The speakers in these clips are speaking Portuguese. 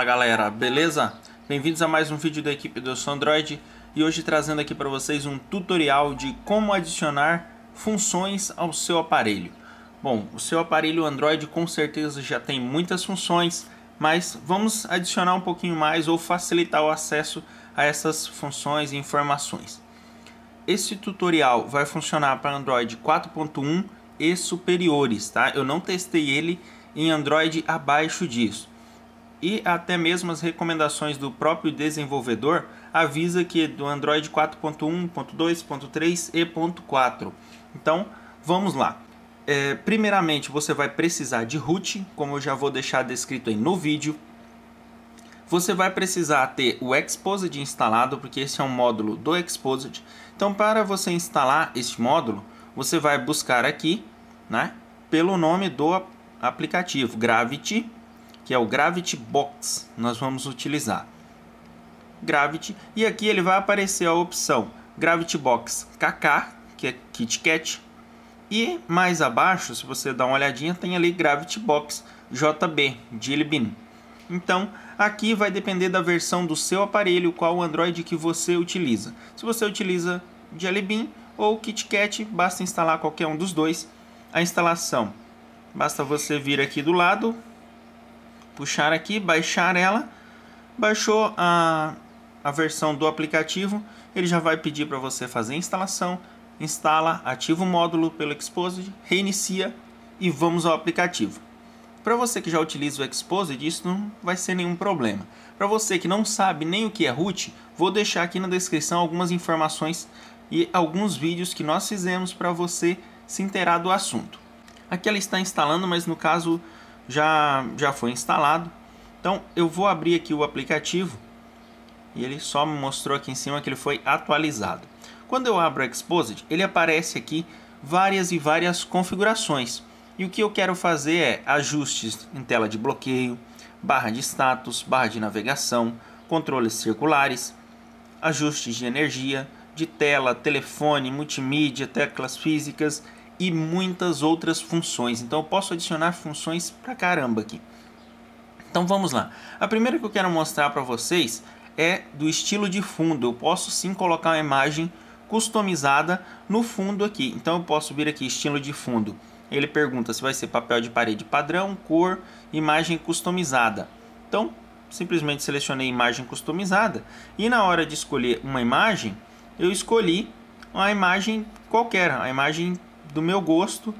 Fala galera, beleza? Bem-vindos a mais um vídeo da equipe do Eu Sou Android e hoje trazendo aqui para vocês um tutorial de como adicionar funções ao seu aparelho. Bom, o seu aparelho Android com certeza já tem muitas funções, mas vamos adicionar um pouquinho mais ou facilitar o acesso a essas funções e informações. Esse tutorial vai funcionar para Android 4.1 e superiores, tá? Eu não testei ele em Android abaixo disso. E até mesmo as recomendações do próprio desenvolvedor avisa que do Android 4.1, 2, 3 e 4. Então, vamos lá. Primeiramente, você vai precisar de root, como eu já vou deixar descrito aí no vídeo. Você vai precisar ter o Xposed instalado, porque esse é um módulo do Xposed. Então, para você instalar este módulo, você vai buscar aqui, né, pelo nome do aplicativo, Gravity, que é o GravityBox, nós vamos utilizar Gravity, e aqui ele vai aparecer a opção GravityBox KK, que é KitKat, e mais abaixo, se você dar uma olhadinha, tem ali GravityBox JB, Jelly Bean. Então, aqui vai depender da versão do seu aparelho, qual Android que você utiliza. Se você utiliza Jelly Bean ou KitKat, basta instalar qualquer um dos dois. A instalação, basta você vir aqui do lado, puxar aqui, baixar ela, baixou a versão do aplicativo, ele já vai pedir para você fazer a instalação, instala, ativa o módulo pelo Xposed, reinicia e vamos ao aplicativo. Para você que já utiliza o Xposed, isso não vai ser nenhum problema. Para você que não sabe nem o que é root, vou deixar aqui na descrição algumas informações e alguns vídeos que nós fizemos para você se inteirar do assunto. Aqui ela está instalando, mas no caso já foi instalado. Então eu vou abrir aqui o aplicativo e ele só me mostrou aqui em cima que ele foi atualizado. Quando eu abro o Xposed, ele aparece aqui várias configurações, e o que eu quero fazer é ajustes em tela de bloqueio, barra de status, barra de navegação, controles circulares, ajustes de energia, de tela, telefone, multimídia, teclas físicas e muitas outras funções. Então eu posso adicionar funções pra caramba aqui. Então vamos lá. A primeira que eu quero mostrar para vocês é do estilo de fundo. Eu posso sim colocar uma imagem customizada no fundo aqui. Então eu posso vir aqui, estilo de fundo. Ele pergunta se vai ser papel de parede padrão, cor, imagem customizada. Então simplesmente selecionei imagem customizada e na hora de escolher uma imagem, eu escolhi uma imagem qualquer, a imagem do meu gosto,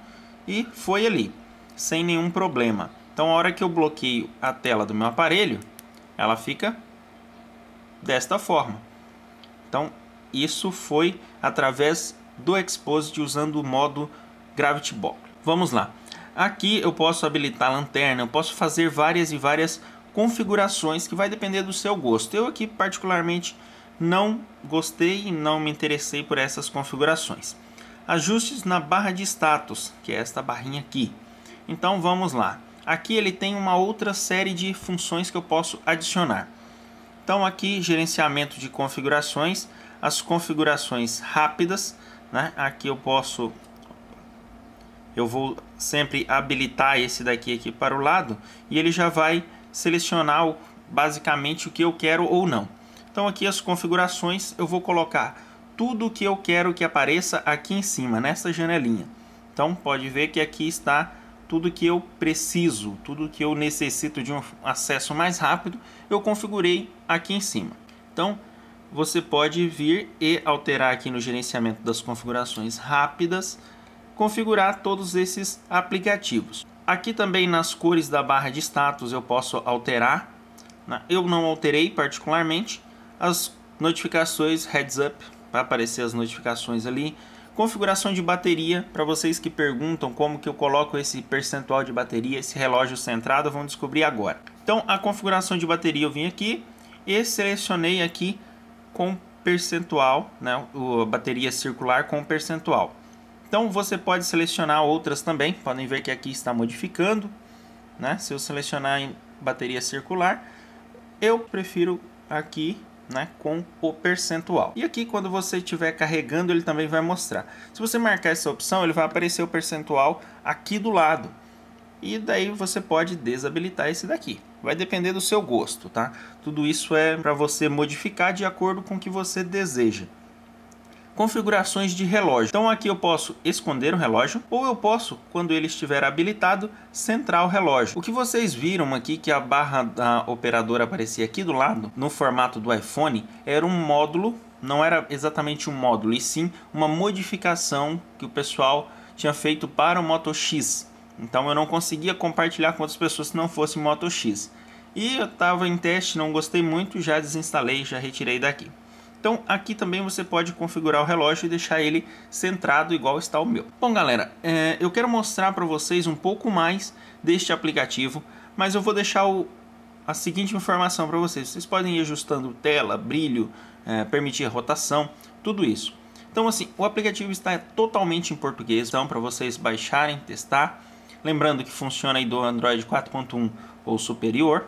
e foi ali sem nenhum problema. Então a hora que eu bloqueio a tela do meu aparelho, ela fica desta forma. Então isso foi através do Xposed usando o modo GravityBox. Vamos lá, aqui eu posso habilitar a lanterna, eu posso fazer várias configurações que vai depender do seu gosto. Eu aqui particularmente não gostei e não me interessei por essas configurações. Ajustes na barra de status, que é esta barrinha aqui. Então vamos lá. Aqui ele tem uma outra série de funções que eu posso adicionar. Então aqui gerenciamento de configurações, as configurações rápidas, né? Aqui eu vou sempre habilitar esse daqui aqui para o lado e ele já vai selecionar basicamente o que eu quero ou não. Então aqui as configurações eu vou colocar tudo que eu quero que apareça aqui em cima, nessa janelinha. Então pode ver que aqui está tudo que eu preciso, tudo que eu necessito de um acesso mais rápido, eu configurei aqui em cima. Então você pode vir e alterar aqui no gerenciamento das configurações rápidas, configurar todos esses aplicativos. Aqui também nas cores da barra de status eu posso alterar, eu não alterei particularmente, as notificações heads up, vai aparecer as notificações ali. Configuração de bateria, para vocês que perguntam como que eu coloco esse percentual de bateria, esse relógio centrado, vão descobrir agora. Então a configuração de bateria eu vim aqui e selecionei aqui com percentual, né, a bateria circular com percentual. Então você pode selecionar outras também, podem ver que aqui está modificando, né? Se eu selecionar em bateria circular, eu prefiro aqui, né, com o percentual. E aqui quando você estiver carregando ele também vai mostrar. Se você marcar essa opção, ele vai aparecer o percentual aqui do lado. e daí você pode desabilitar esse daqui. Vai depender do seu gosto, tá? Tudo isso é para você modificar de acordo com o que você deseja. Configurações de relógio. Então aqui eu posso esconder o relógio ou eu posso, quando ele estiver habilitado, centrar o relógio. O que vocês viram aqui, que a barra da operadora aparecia aqui do lado, no formato do iPhone, era um módulo, não era exatamente um módulo, e sim uma modificação que o pessoal tinha feito para o Moto X. Então eu não conseguia compartilhar com outras pessoas se não fosse Moto X. E eu estava em teste, não gostei muito, já desinstalei, já retirei daqui. Então aqui também você pode configurar o relógio e deixar ele centrado igual está o meu. Bom galera, eu quero mostrar para vocês um pouco mais deste aplicativo, mas eu vou deixar a seguinte informação para vocês. Vocês podem ir ajustando tela, brilho, permitir rotação, tudo isso. Então assim, o aplicativo está totalmente em português, então para vocês baixarem, testar. Lembrando que funciona aí do Android 4.1 ou superior.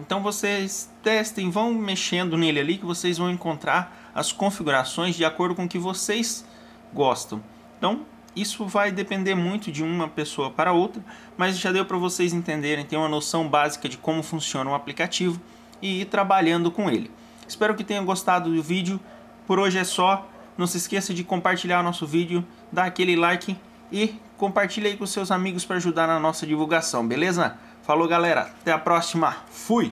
Então vocês testem, vão mexendo nele ali que vocês vão encontrar as configurações de acordo com o que vocês gostam. Então isso vai depender muito de uma pessoa para outra, mas já deu para vocês entenderem, ter uma noção básica de como funciona um aplicativo e ir trabalhando com ele. Espero que tenham gostado do vídeo, por hoje é só, não se esqueça de compartilhar o nosso vídeo, dá aquele like e compartilha aí com seus amigos para ajudar na nossa divulgação, beleza? Falou galera, até a próxima, fui!